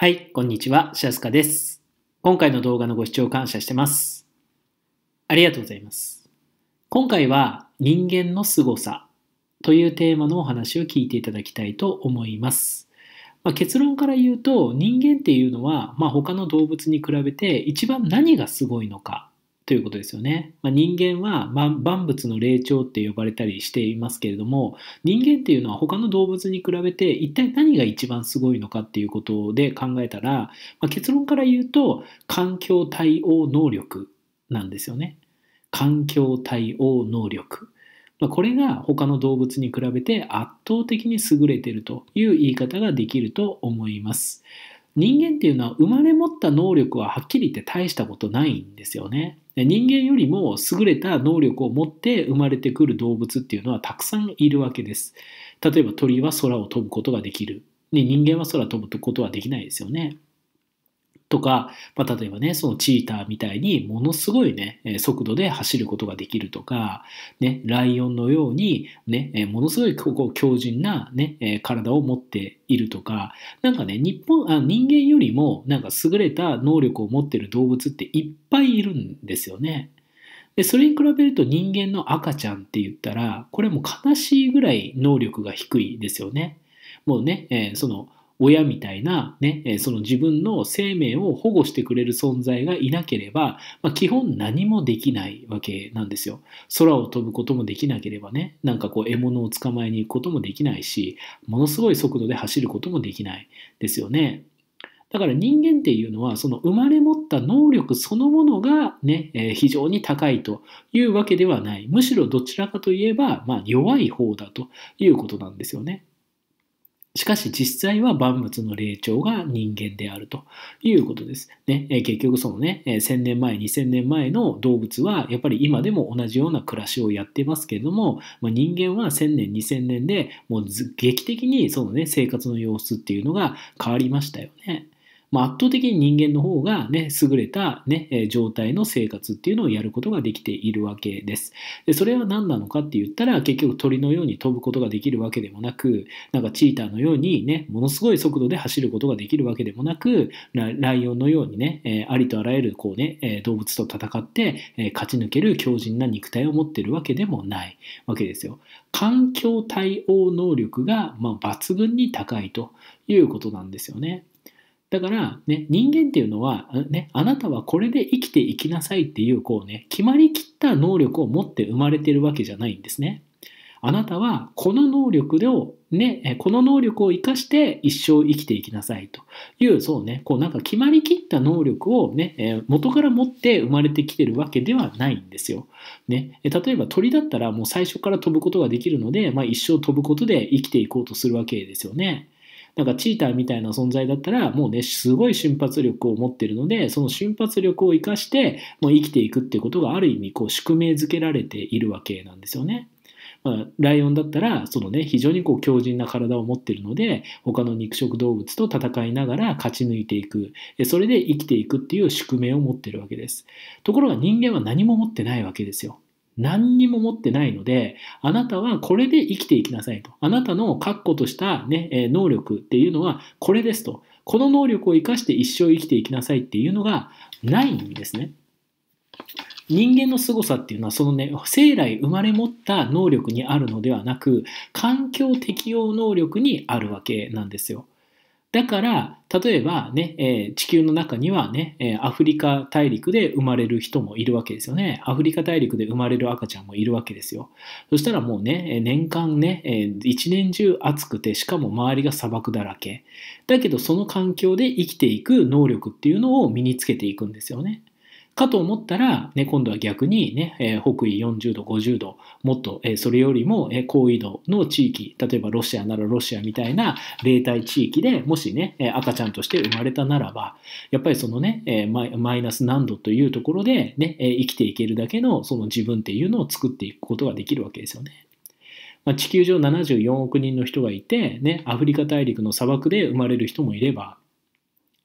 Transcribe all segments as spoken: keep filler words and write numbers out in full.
はい、こんにちは、白塚です。今回の動画のご視聴感謝してます。ありがとうございます。今回は人間の凄さというテーマのお話を聞いていただきたいと思います。まあ、結論から言うと、人間っていうのは、まあ、他の動物に比べて一番何がすごいのかということですよね。まあ、人間は、まあ、万物の霊長って呼ばれたりしていますけれども、人間っていうのは他の動物に比べて一体何が一番すごいのかっていうことで考えたら、まあ、結論から言うと環境対応能力なんですよね。環境対応能力。まあ、これが他の動物に比べて圧倒的に優れているという言い方ができると思います。人間っていうのは生まれ持った能力ははっきり言って大したことないんですよね。人間よりも優れた能力を持って生まれてくる動物っていうのはたくさんいるわけです。例えば鳥は空を飛ぶことができる。で、人間は空を飛ぶことはできないですよね。とか、まあ、例えばね、そのチーターみたいにものすごいね、速度で走ることができるとか、ね、ライオンのように、ね、ものすごいこう強靭な、ね、体を持っているとか、なんかね、日本、あ、人間よりもなんか優れた能力を持っている動物っていっぱいいるんですよね。で、それに比べると人間の赤ちゃんって言ったら、これも悲しいぐらい能力が低いですよね。もうね、えー、その、親みたいな、ね、その自分の生命を保護してくれる存在がいなければ、まあ、基本何もできないわけなんですよ。空を飛ぶこともできなければね、なんかこう獲物を捕まえに行くこともできないし、ものすごい速度で走ることもできないですよね。だから人間っていうのは、その生まれ持った能力そのものがね、えー、非常に高いというわけではない。むしろどちらかといえば、まあ、弱い方だということなんですよね。しかし実際は万物の霊長が人間であるということです。ね、結局そのね、せんねんまえ、にせんねんまえの動物はやっぱり今でも同じような暮らしをやってますけれども、まあ、人間はせんねん、にせんねんでもう劇的にそのね、生活の様子っていうのが変わりましたよね。まあ、圧倒的に人間の方がね、優れたね、状態の生活っていうのをやることができているわけです。で、それは何なのかって言ったら、結局鳥のように飛ぶことができるわけでもなく、なんかチーターのようにね、ものすごい速度で走ることができるわけでもなく、ラ、ライオンのようにね、えー、ありとあらゆるこうね、動物と戦って、えー、勝ち抜ける強靭な肉体を持っているわけでもないわけですよ。環境対応能力が、まあ、抜群に高いということなんですよね。だから、ね、人間っていうのは、ね、あなたはこれで生きていきなさいっていう、こうね、決まりきった能力を持って生まれてるわけじゃないんですね。あなたはこの能力を、ね、この能力を生かして一生生きていきなさいという、そうね、こうなんか決まりきった能力をね、元から持って生まれてきてるわけではないんですよ。ね、例えば鳥だったらもう最初から飛ぶことができるので、まあ、一生飛ぶことで生きていこうとするわけですよね。なんかチーターみたいな存在だったらもうね、すごい瞬発力を持っているので、その瞬発力を生かしてもう生きていくっていうことがある意味こう宿命づけられているわけなんですよね。まあ、ライオンだったらそのね、非常にこう強靭な体を持っているので、他の肉食動物と戦いながら勝ち抜いていく、それで生きていくっていう宿命を持っているわけです。ところが人間は何も持ってないわけですよ。何にも持ってないので、あなたはこれで生きていきなさいと。あなたの確固とした、ね、能力っていうのはこれですと。この能力を生かして一生生きていきなさいっていうのがないんですね。人間の凄さっていうのは、そのね、生来生まれ持った能力にあるのではなく、環境適応能力にあるわけなんですよ。だから、例えばね、えー、地球の中にはね、えー、アフリカ大陸で生まれる人もいるわけですよね。アフリカ大陸で生まれる赤ちゃんもいるわけですよ。そしたらもうね、年間ね、えー、一年中暑くて、しかも周りが砂漠だらけ。だけど、その環境で生きていく能力っていうのを身につけていくんですよね。かと思ったら、ね、今度は逆に、ね、えー、北緯よんじゅうど、ごじゅうど、もっと、えー、それよりも、えー、高緯度の地域、例えばロシアならロシアみたいな冷帯地域でもしね、えー、赤ちゃんとして生まれたならば、やっぱりそのね、えー、マイ、マイナス何度というところで、ね、えー、生きていけるだけのその自分っていうのを作っていくことができるわけですよね。まあ、地球上ななじゅうよんおくにんの人がいて、ね、アフリカ大陸の砂漠で生まれる人もいれば、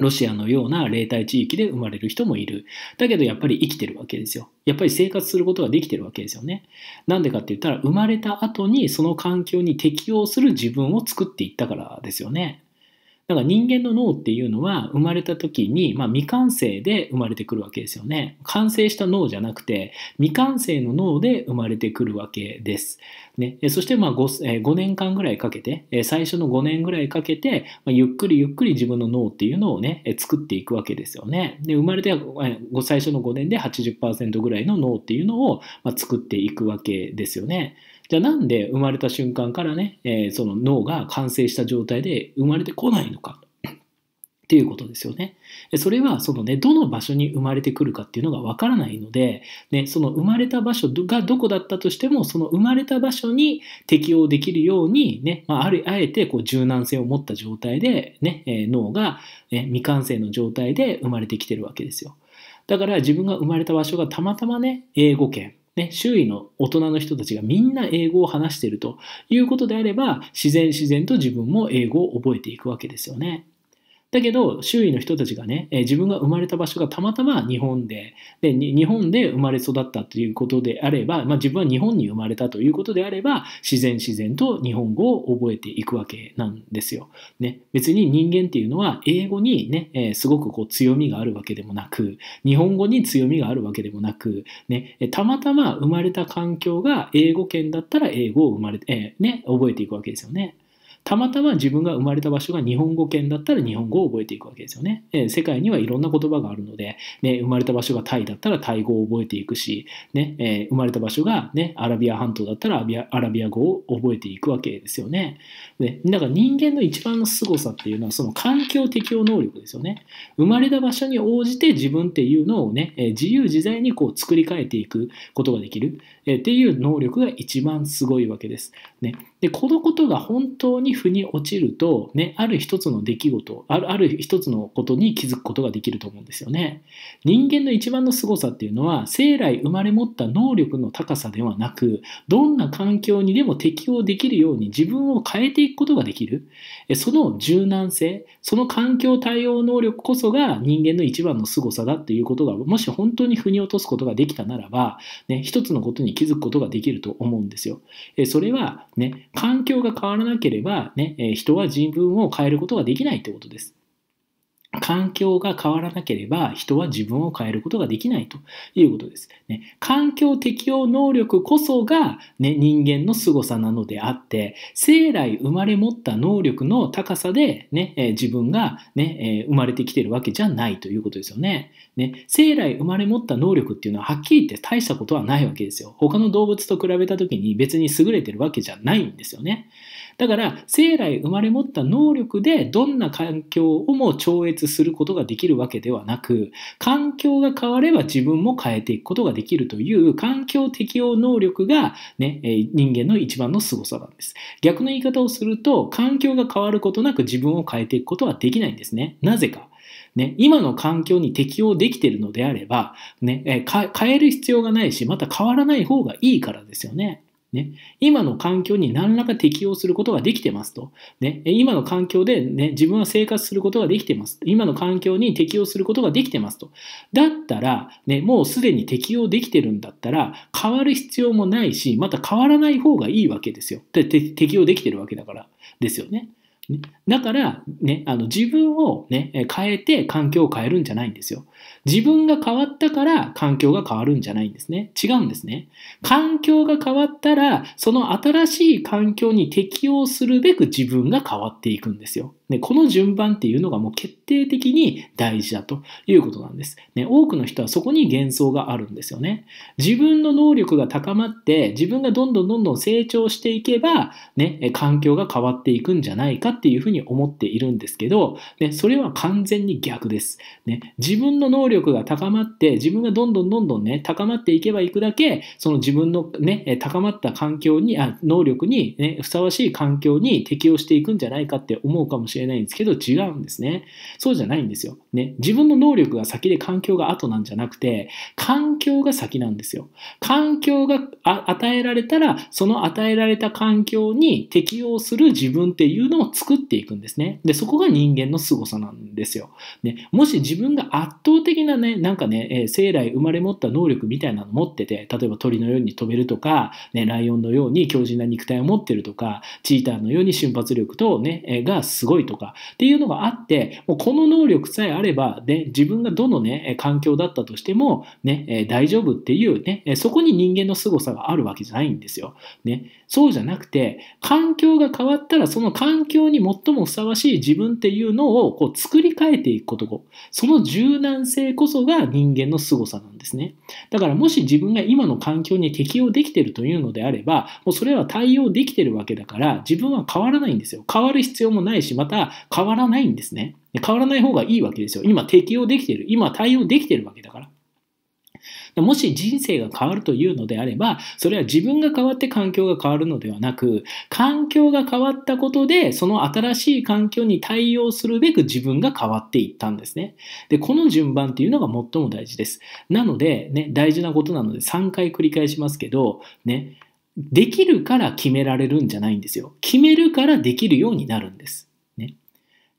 ロシアのような冷帯地域で生まれる人もいる。だけどやっぱり生きてるわけですよ。やっぱり生活することができてるわけですよね。なんでかって言ったら、生まれた後にその環境に適応する自分を作っていったからですよね。だから人間の脳っていうのは生まれた時に、まあ、未完成で生まれてくるわけですよね。完成した脳じゃなくて未完成の脳で生まれてくるわけです。ね、そしてまあ 5, 5年間ぐらいかけて最初のごねんぐらいかけてゆっくりゆっくり自分の脳っていうのをね作っていくわけですよね。で生まれて最初のごねんで はちじゅっパーセント ぐらいの脳っていうのを作っていくわけですよね。じゃあなんで生まれた瞬間からね、えー、その脳が完成した状態で生まれてこないのかっていうことですよね。それはそのね、どの場所に生まれてくるかっていうのがわからないので、ね、その生まれた場所がどこだったとしても、その生まれた場所に適応できるように、ね、まあ、ある、あえてこう柔軟性を持った状態で、ね、えー、脳が、ね、未完成の状態で生まれてきてるわけですよ。だから自分が生まれた場所がたまたまね、英語圏。ね、周囲の大人の人たちがみんな英語を話しているということであれば、自然自然と自分も英語を覚えていくわけですよね。だけど周囲の人たちがね、自分が生まれた場所がたまたま日本 で, で日本で生まれ育ったということであれば、まあ、自分は日本に生まれたということであれば、自然自然と日本語を覚えていくわけなんですよ。ね、別に人間っていうのは英語にね、えー、すごくこう強みがあるわけでもなく、日本語に強みがあるわけでもなく、ね、たまたま生まれた環境が英語圏だったら英語を生まれ、えーね、覚えていくわけですよね。たまたま自分が生まれた場所が日本語圏だったら日本語を覚えていくわけですよね。えー、世界にはいろんな言葉があるので、ね、生まれた場所がタイだったらタイ語を覚えていくし、ね、えー、生まれた場所が、ね、アラビア半島だったらアラビア、アラビア語を覚えていくわけですよね。で、だから人間の一番の凄さっていうのはその環境適応能力ですよね。生まれた場所に応じて自分っていうのをね、えー、自由自在にこう作り変えていくことができる、えー、っていう能力が一番すごいわけです。ね、でこのことが本当に腑に落ちると、ね、ある一つの出来事、ある、ある一つのことに気づくことができると思うんですよね。人間の一番の凄さっていうのは、生来生まれ持った能力の高さではなく、どんな環境にでも適応できるように自分を変えていくことができる。その柔軟性、その環境対応能力こそが人間の一番の凄さだっていうことが、もし本当に腑に落とすことができたならば、ね、一つのことに気づくことができると思うんですよ。それはね、環境が変わらなければ、ね、人は自分を変えることができないということです。環境が変わらなければ人は自分を変えることができないということです。ね、環境適応能力こそが、ね、人間の凄さなのであって、生来生まれ持った能力の高さで、ね、えー、自分が、ね、えー、生まれてきてるわけじゃないということですよね。ね、生来生まれ持った能力っていうのははっきり言って大したことはないわけですよ。他の動物と比べた時に別に優れてるわけじゃないんですよね。だから生来生まれ持った能力でどんな環境をも超越することができるわけではなく、環境が変われば自分も変えていくことができるという環境適応能力が、ね、人間の一番の凄さなんです。逆の言い方をすると、環境が変わることなく自分を変えていくことはできないんですね。なぜか。ね、今の環境に適応できているのであれば、ね、えか変える必要がないし、また変わらない方がいいからですよね。ね、今の環境に何らか適応することができてますと、ね、今の環境で、ね、自分は生活することができてます。今の環境に適応することができてますと。だったら、ね、もうすでに適応できてるんだったら変わる必要もないし、また変わらない方がいいわけですよ。で、適応できてるわけだからですよね。だから、ね、あの自分を、ね、変えて環境を変えるんじゃないんですよ。自分が変わったから環境が変わるんじゃないんですね。違うんですね。環境が変わったら、その新しい環境に適応するべく自分が変わっていくんですよ。ね、この順番っていうのがもう決定的に大事だということなんです。ね、多くの人はそこに幻想があるんですよね。自分の能力が高まって、自分がどんどんどんどん成長していけば、ね、環境が変わっていくんじゃないかっていうふうに思っているんですけど、ね、それは完全に逆です。ね、自分の能力が高まって、自分がどんどんどんどんね、高まっていけばいくだけ、その自分のね、高まった環境に、あ、能力にね、ふさわしい環境に適応していくんじゃないかって思うかもしれない。ないんですけど、違うんですね。そうじゃないんですよ。ね、自分の能力が先で環境が後なんじゃなくて、環境が先なんですよ。環境が与えられたら、その与えられた環境に適応する自分っていうのを作っていくんですね。で、そこが人間の凄さなんですよ。ね、もし自分が圧倒的なね、なんかね、生来生まれ持った能力みたいなの持ってて、例えば鳥のように飛べるとか、ね、ライオンのように強靭な肉体を持ってるとか、チーターのように瞬発力とね、がすごいとかっていうのがあって、もうこの能力さえあれば、ね、自分がどのね、環境だったとしても、ね、大丈夫っていうね、そこに人間の凄さがあるわけじゃないんですよ。ね。そうじゃなくて、環境が変わったら、その環境に最もふさわしい自分っていうのをこう作り変えていくこと、その柔軟性こそが人間の凄さなんですね。だからもし自分が今の環境に適応できているというのであれば、もうそれは対応できているわけだから、自分は変わらないんですよ。変わる必要もないし、また変わらないんですね。変わらない方がいいわけですよ。今適応できている。今対応できているわけだから。もし人生が変わるというのであれば、それは自分が変わって環境が変わるのではなく、環境が変わったことで、その新しい環境に対応するべく自分が変わっていったんですね。で、この順番っていうのが最も大事です。なので、ね、大事なことなのでさんかい繰り返しますけど、ね、できるから決められるんじゃないんですよ。決めるからできるようになるんです。ね。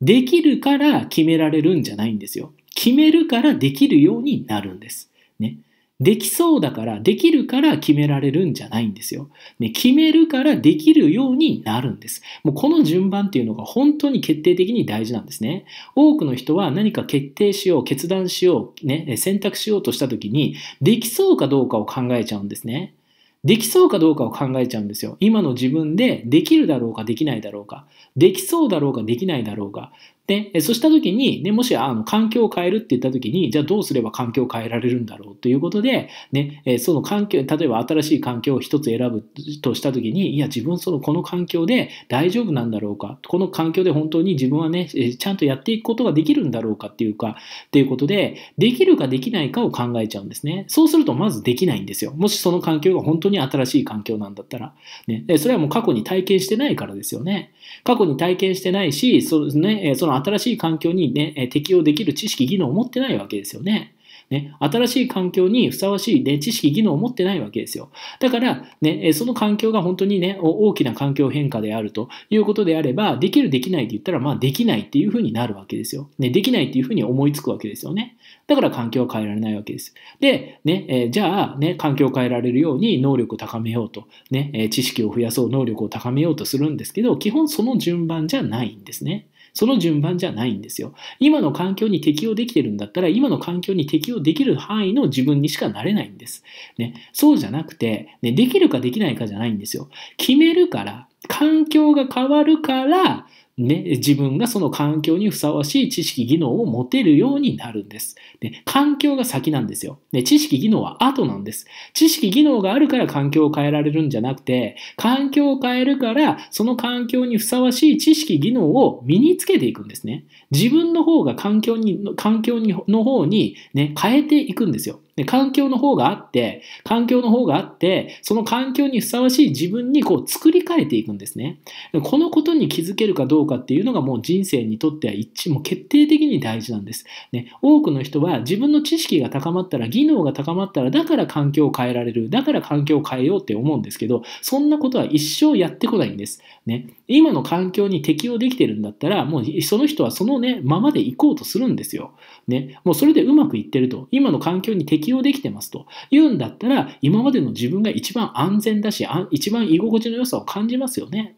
できるから決められるんじゃないんですよ。決めるからできるようになるんです。ね。できそうだから、できるから決められるんじゃないんですよ。ね、決めるからできるようになるんです。もうこの順番っていうのが本当に決定的に大事なんですね。多くの人は何か決定しよう、決断しよう、ね、選択しようとしたときに、できそうかどうかを考えちゃうんですね。できそうかどうかを考えちゃうんですよ。今の自分でできるだろうかできないだろうか。できそうだろうかできないだろうか。で、そうしたときに、ね、もしあの環境を変えるって言ったときに、じゃあどうすれば環境を変えられるんだろうということで、ね、その環境、例えば新しい環境を一つ選ぶとしたときに、いや、自分そのこの環境で大丈夫なんだろうか。この環境で本当に自分はね、ちゃんとやっていくことができるんだろうかっていうか、っていうことで、できるかできないかを考えちゃうんですね。そうするとまずできないんですよ。もしその環境が本当に新しい環境なんだったら。ね、それはもう過去に体験してないからですよね。過去に体験してないし、そうですね、その新しい環境に、ね、適応できる知識技能を持ってないわけですよね。ね、新しい環境にふさわしい、ね、知識技能を持ってないわけですよ。だから、ね、その環境が本当に、ね、大きな環境変化であるということであれば、できるできないって言ったら、まあ、できないっていうふうになるわけですよ、ね。できないっていうふうに思いつくわけですよね。だから環境は変えられないわけです。で、ね、えー、じゃあ、ね、環境を変えられるように能力を高めようと、ねえー、知識を増やそう、能力を高めようとするんですけど、基本その順番じゃないんですね。その順番じゃないんですよ。今の環境に適応できてるんだったら、今の環境に適応できる範囲の自分にしかなれないんです。ね、そうじゃなくて、ね、できるかできないかじゃないんですよ。決めるから、環境が変わるから、ね、自分がその環境にふさわしい知識技能を持てるようになるんです。で、環境が先なんですよ。で、知識技能は後なんです。知識技能があるから環境を変えられるんじゃなくて、環境を変えるからその環境にふさわしい知識技能を身につけていくんですね。自分の方が環境に、環境の方にね、変えていくんですよ。で、環境の方があって、環境の方があって、その環境にふさわしい自分にこう作り変えていくんですね。このことに気づけるかどうかっていうのがもう人生にとっては一致、もう決定的に大事なんです。ね、多くの人は自分の知識が高まったら、技能が高まったら、だから環境を変えられる、だから環境を変えようって思うんですけど、そんなことは一生やってこないんです。ね、今の環境に適応できてるんだったら、もうその人はそのね、ままで行こうとするんですよ。ね、もうそれでうまくいってると、今の環境に適応できてますと言うんだったら、今までの自分が一番安全だし、一番居心地の良さを感じますよね。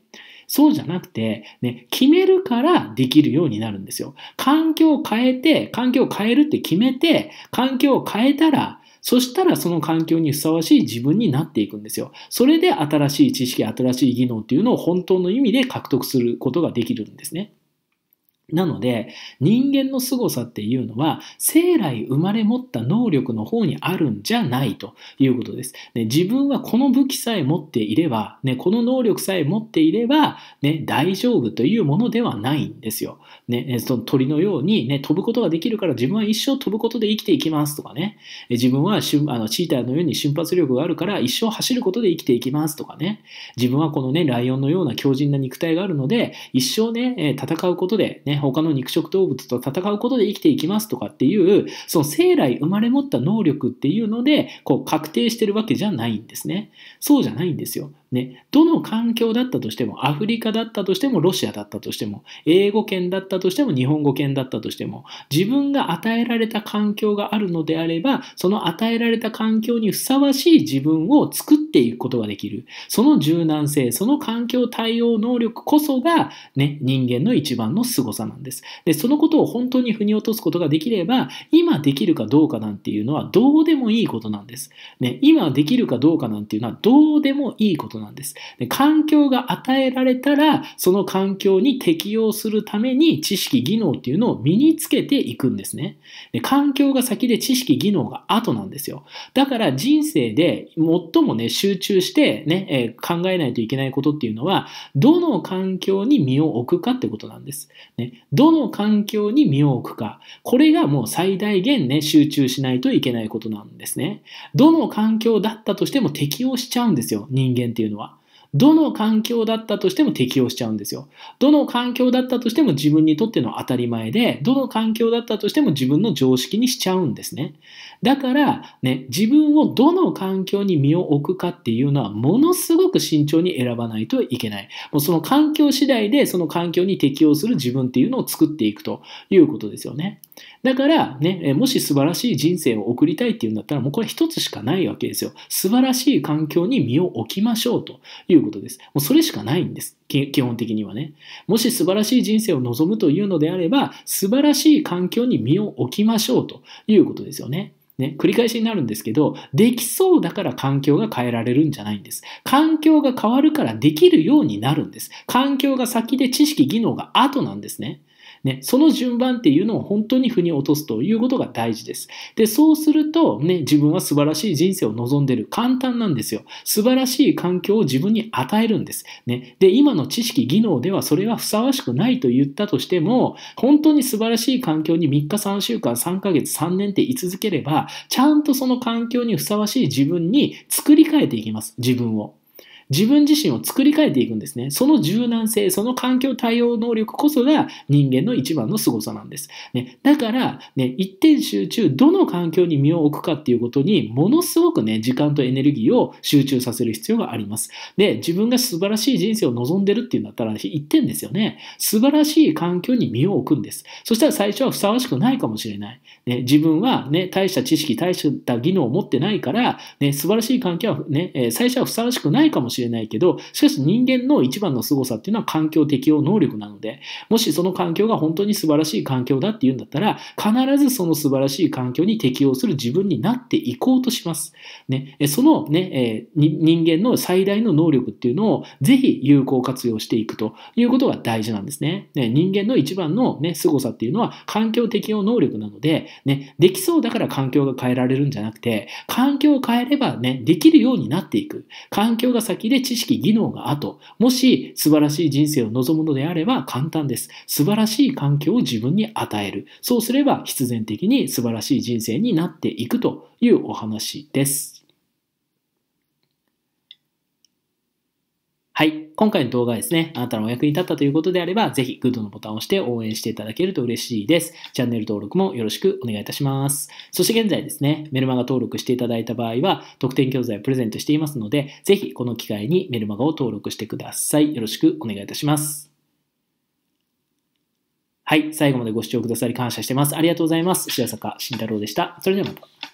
そうじゃなくて、ね、決めるからできるようになるんですよ。環境を変えて、環境を変えるって決めて、環境を変えたら、そしたらその環境にふさわしい自分になっていくんですよ。それで新しい知識、新しい技能っていうのを本当の意味で獲得することができるんですね。なので、人間の凄さっていうのは、生来生まれ持った能力の方にあるんじゃないということです。ね、自分はこの武器さえ持っていれば、ね、この能力さえ持っていれば、ね、大丈夫というものではないんですよ。ね、その鳥のように、ね、飛ぶことができるから自分は一生飛ぶことで生きていきますとかね。自分はしゅあのチーターのように瞬発力があるから一生走ることで生きていきますとかね。自分はこのね、ライオンのような強靭な肉体があるので、一生ね、戦うことでね、他の肉食動物と戦うことで生きていきますとかっていう、その生来生まれ持った能力っていうので、こう確定してるわけじゃないんですね。そうじゃないんですよ。ね、どの環境だったとしても、アフリカだったとしても、ロシアだったとしても、英語圏だったとしても、日本語圏だったとしても、自分が与えられた環境があるのであれば、その与えられた環境にふさわしい自分を作っていくことができる。その柔軟性、その環境対応能力こそが、ね、人間の一番の凄さなんです。で、そのことを本当に腑に落とすことができれば、今できるかどうかなんていうのはどうでもいいことなんです。ね、今できるかどうかなんていうのはどうでもいいことなんです。で、環境が与えられたら、その環境に適応するために知識技能っていうのを身につけていくんですね。で、環境が先で知識技能が後なんですよ。だから人生で最もね、集中してね、えー、考えないといけないことっていうのは、どの環境に身を置くかってことなんです。ね、どの環境に身を置くか。これがもう最大限ね、集中しないといけないことなんですね。どの環境だったとしても適応しちゃうんですよ、人間っていうのは。どの環境だったとしても適応しちゃうんですよ。どの環境だったとしても自分にとっての当たり前で、どの環境だったとしても自分の常識にしちゃうんですね。だから、ね、自分をどの環境に身を置くかっていうのはものすごく慎重に選ばないといけない。もうその環境次第でその環境に適応する自分っていうのを作っていくということですよね。だから、ね、もし素晴らしい人生を送りたいっていうんだったら、もうこれ一つしかないわけですよ。素晴らしい環境に身を置きましょうということです。もうそれしかないんです。基本的にはね。もし素晴らしい人生を望むというのであれば、素晴らしい環境に身を置きましょうということですよね。ね、繰り返しになるんですけど、できそうだから環境が変えられるんじゃないんです。環境が変わるからできるようになるんです。環境が先で知識技能が後なんですね。ね、その順番っていうのを本当に腑に落とすということが大事です。で、そうすると、ね、自分は素晴らしい人生を望んでる。簡単なんですよ。素晴らしい環境を自分に与えるんです。ね、で、今の知識、技能ではそれはふさわしくないと言ったとしても、本当に素晴らしい環境にみっか、さんしゅうかん、さんかげつ、さんねんって居続ければ、ちゃんとその環境にふさわしい自分に作り変えていきます。自分を。自分自身を作り変えていくんですね。その柔軟性、その環境対応能力こそが人間の一番の凄さなんです。ね、だから、ね、一点集中、どの環境に身を置くかっていうことに、ものすごくね、時間とエネルギーを集中させる必要があります。で、自分が素晴らしい人生を望んでるっていうんだったら、一点ですよね。素晴らしい環境に身を置くんです。そしたら最初はふさわしくないかもしれない。ね、自分はね、大した知識、大した技能を持ってないから、ね、素晴らしい環境はね、最初はふさわしくないかもしれない。しれないけど、しかし人間の一番の凄さっていうのは環境適応能力なので、もしその環境が本当に素晴らしい環境だっていうんだったら、必ずその素晴らしい環境に適応する自分になっていこうとします。ね、その、ね、えー、人間の最大の能力っていうのをぜひ有効活用していくということが大事なんですね。ね、人間の一番の、ね、凄さっていうのは環境適応能力なので、ね、できそうだから環境が変えられるんじゃなくて、環境を変えれば、ね、できるようになっていく。環境が先で知識技能が後、もし素晴らしい人生を望むのであれば簡単です。素晴らしい環境を自分に与える。そうすれば必然的に素晴らしい人生になっていくというお話です。はい。今回の動画ですね、あなたのお役に立ったということであれば、ぜひグッドのボタンを押して応援していただけると嬉しいです。チャンネル登録もよろしくお願いいたします。そして現在ですね、メルマガ登録していただいた場合は、特典教材をプレゼントしていますので、ぜひこの機会にメルマガを登録してください。よろしくお願いいたします。はい。最後までご視聴くださり感謝してます。ありがとうございます。白坂慎太郎でした。それではまた。